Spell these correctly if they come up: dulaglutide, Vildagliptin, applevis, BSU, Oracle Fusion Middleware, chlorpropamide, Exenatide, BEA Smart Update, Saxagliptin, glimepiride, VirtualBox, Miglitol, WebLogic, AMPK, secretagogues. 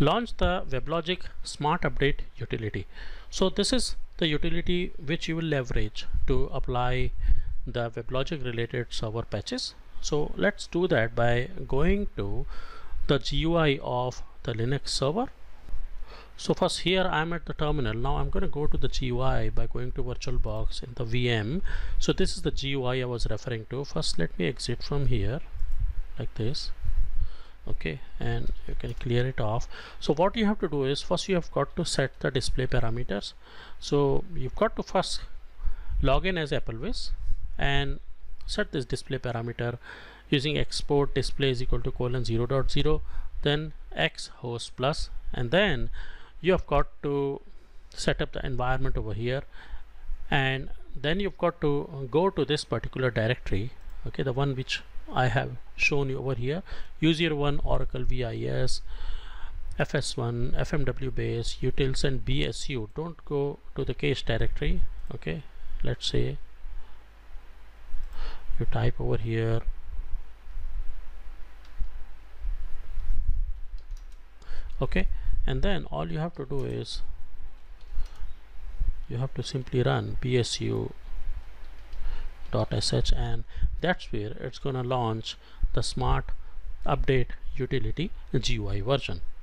Launch the WebLogic Smart Update utility. So this is the utility which you will leverage to apply the WebLogic related server patches. So let's do that by going to the GUI of the Linux server. So first here I'm at the terminal. Now I'm going to go to the GUI by going to VirtualBox in the VM. So this is the GUI I was referring to. First let me exit from here like this. Okay, and you can clear it off. So what you have to do is first you have got to set the display parameters. So you've got to first log in as applevis and set this display parameter using export display is equal to :0.0, then x host plus, and then you have got to set up the environment over here, and then you've got to go to this particular directory, okay, the one which I have shown you over here, user1 Oracle VIS fs1 fmw base utils and bsu. Don't go to the cache directory, okay. Let's say you type over here okay, and then all you have to do is you have to simply run bsu.sh, and that's where it's gonna launch the smart update utility GUI version.